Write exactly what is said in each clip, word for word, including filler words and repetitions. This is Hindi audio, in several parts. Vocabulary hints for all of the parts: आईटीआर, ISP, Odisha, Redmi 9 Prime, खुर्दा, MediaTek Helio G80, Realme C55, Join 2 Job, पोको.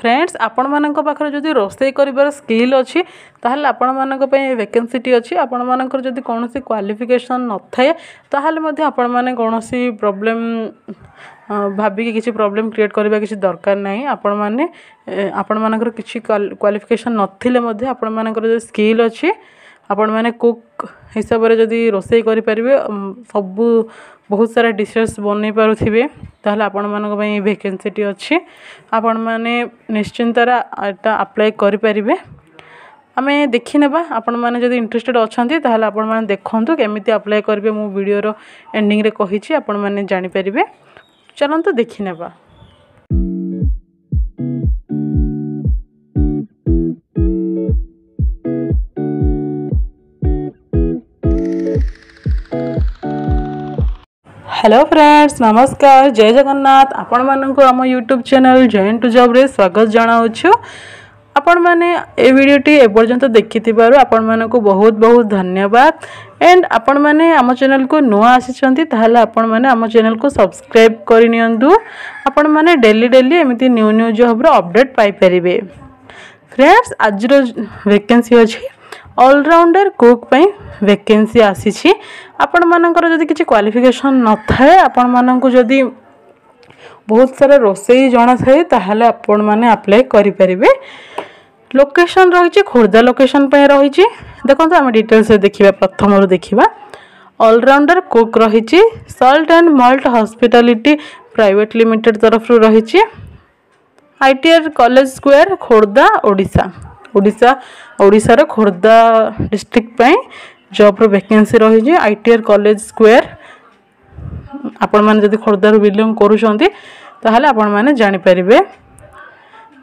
फ्रेंड्स आपण मानक पाखर जदि रोसई करिवार स्किल अछि ताहले आपण मानक पय वैकेंसीटी अछि। आपण मानकर जदि कोनोसी क्वालिफिकेशन न थाए ताहले मध्ये आपण माने कोनोसी प्रॉब्लम भाबी किसी प्रॉब्लम क्रिएट करबा किसी दरकार नाही। आपण माने आपण मानकर किसी क्वालिफिकेशन नथिले मध्ये आपण मानकर जे स्किल अछि आपण माने कुक हिसाब रे जदि रोसई करि परिबे सब बहुत सारा डिशेस बनै पारुथिबे ताहले आपण मानक पय वैकेंसीटी अछि। आपण माने निश्चिंत एटा अप्लाई करि परिबे। आमे देखि नेबा आपण माने जदि इंटरेस्टेड अछंती ताहले आपण माने देखंतु केमिति अप्लाई करबे। मु वीडियो रो एंडिंग रे कहिछि आपण माने जानि परिबे। चलंतु देखि नेबा। हेलो फ्रेंड्स नमस्कार, जय जगन्नाथ। आपण मानंकु आम YouTube channel join to job रे स्वागत जनाउछु। आपण माने ए वीडियो टी ए पर्यंत देखिथिबारु आपण मानंकु बहुत बहुत धन्यवाद। एंड आपण माने आम चैनल को नुआ आसीचंती ताहले आपण माने आम चैनल को सब्सक्राइब करि नियंतु। आपण माने डेली डेली एमिति न्यू न्यू जॉब रो अपडेट पाई परिबे। फ्रेंड्स आज रो वैकेंसी अछि ऑलराउंडर कुक पई वैकेंसी आसी छी। आपण मानकर जदि किछि क्वालिफिकेशन न थाए आपण मानंकु जदि बहुत सारा रोसई जाना थाए ताहले आपण माने अप्लाई करि परिबे। लोकेशन रहिछि खुर्दा लोकेशन पई रहिछि। देखंतु हम डिटेल्स देखिबा। प्रथम रु देखिबा ऑलराउंडर कुक रहिछि salt and malt hospitality private limited तरफ रु रहिछि आईटीआर college square खुर्दा Odisha. Odisha Odisha रे खुर्दा डिस्ट्रिक्ट पई जॉब रो वैकेंसी रही जे आईटीआर कॉलेज स्क्वायर। आपण माने जदि खुर्दा रो बिलोंग करूछंती ताहाले आपण माने जानि परिबे।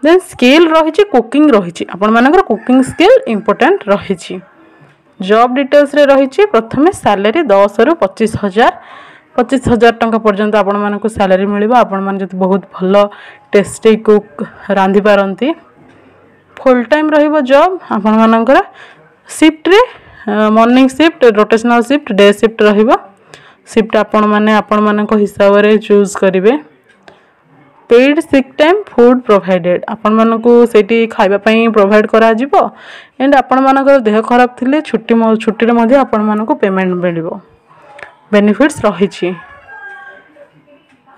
देन स्किल रही जे कुकिंग रही जे आपण मानकर कुकिंग स्किल इंपोर्टेंट रही जे। जॉब डिटेल्स रे रही जे प्रथमे सैलरी दस रु पच्चीस हजार पच्चीस हजार टंका पर्यंत आपण मानकर सैलरी मिलबा। आपण माने जदि बहुत भलो टेस्टी कुक रांधी पारंती। फुल टाइम रहिबो जॉब आपण मानकर। शिफ्ट रे morning shift rotational shift day shift रहिबो। शिफ्ट आपण माने आपण मानक हिसाब रे चूज करिवे। Paid sick time food provided आपण मानको सेठी खाइबा पई प्रोवाइड करा जिवो। एंड आपण मानकर देह खराब थिले छुट्टी छुट्टी रे मध्ये आपण मानको पेमेंट मिलिवो। बेनिफिट्स रहिछि।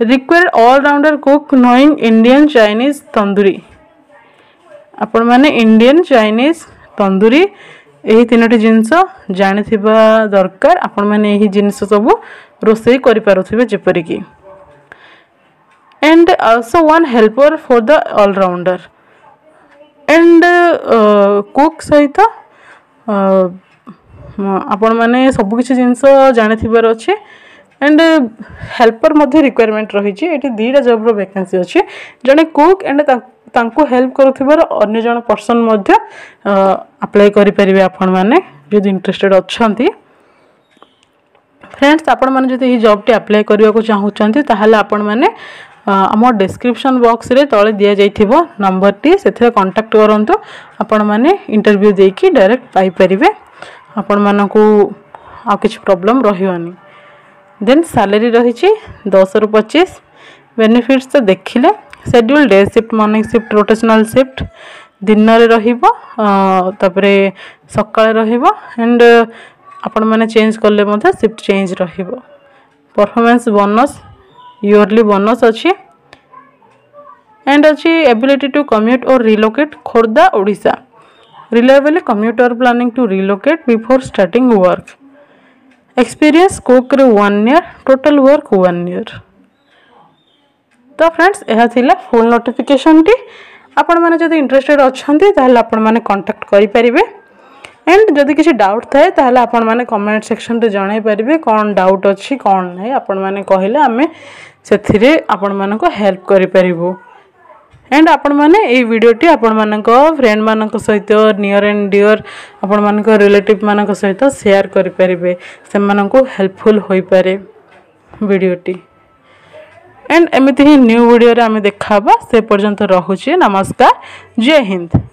Required allrounder cook knowing Indian Chinese tandoori आपण माने इंडियन चाइनीज तंदूरी एही तीनोटी जिनिष जानिथिबा दरकार। आपण माने एही जिनिष सब रोसई करि पारुथिबे जेपरि कि। And also one helper for the allrounder and cook सहित आपण माने सब किछि जिनिष जानिथिबार अछि। एंड हेल्पर मध्ये रिक्वायरमेंट रही जे। एठी दुईटा जॉब रो वैकेंसी अछि जने कुक एंड तांको हेल्प करूथिबार अन्य जण पर्सन मध्ये अप्लाई करि परिबे आपण माने जदि इंटरेस्टेड अछंती। फ्रेंड्स आपण माने जदि ही जॉब टी अप्लाई करिवा को चाहुछंती ताहाले आपण माने हमर डिस्क्रिप्शन बॉक्स रे तळे दिया जाइथिबो नंबर टी सेथे कांटेक्ट करंतु। आपण माने इंटरव्यू देकी डायरेक्ट पाई परिबे। आपण मानको आ किछ प्रॉब्लम रहियोनी। देन सैलरी रहिछि दस रु पच्चीस। बेनिफिट्स तो देखिले schedule day shift morning shift rotational shift दिन रे रहिबो तापरे सकाळ रहिबो। एंड आपण माने चेंज करले मध्ये शिफ्ट चेंज रहिबो। परफॉर्मेंस बोनस इयरली बोनस अछि। एंड अछि ability to commute or relocate खुर्दा Odisha. Reliable commuter planning to relocate before starting work. Experience cook रे one year total work one year. तो फ्रेंड्स यह थिला फुल नोटिफिकेशन टी। आपण माने जदि इंटरेस्टेड अछंती ताहले आपण माने कांटेक्ट करि परिबे। एंड जदि किसी डाउट थाए ताहले आपण माने कमेंट सेक्शन रे जणाई परिबे कोन डाउट अछि कोन नै। आपण माने कहिले आमे सेथिरे आपण मानको हेल्प करि परिबो। एंड आपण माने ए वीडियो टी आपण मानको फ्रेंड मानको सहित नियर एंड डियर आपण मानको रिलेटिव मानको सहित शेयर करि परिबे। से मानको हेल्पफुल होई पारे वीडियो टी। एंड एमती ही न्यू वीडियो रे आमे देखाबा। से पर्यंत रहुछे नमस्कार, जय हिंद।